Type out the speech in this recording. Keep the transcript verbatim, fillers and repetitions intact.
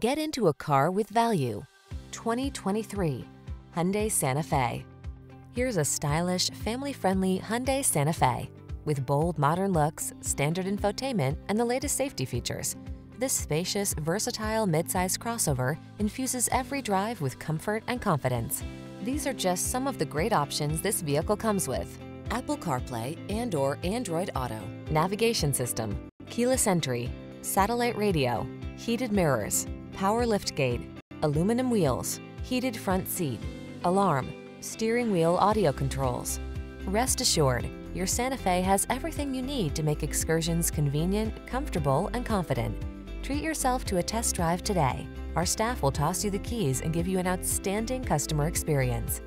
Get into a car with value. twenty twenty-three Hyundai Santa Fe. Here's a stylish, family-friendly Hyundai Santa Fe. With bold, modern looks, standard infotainment, and the latest safety features, this spacious, versatile midsize crossover infuses every drive with comfort and confidence. These are just some of the great options this vehicle comes with: Apple CarPlay and or Android Auto, navigation system, keyless entry, satellite radio, heated mirrors, power liftgate, aluminum wheels, heated front seat, alarm, steering wheel audio controls. Rest assured, your Santa Fe has everything you need to make excursions convenient, comfortable, and confident. Treat yourself to a test drive today. Our staff will toss you the keys and give you an outstanding customer experience.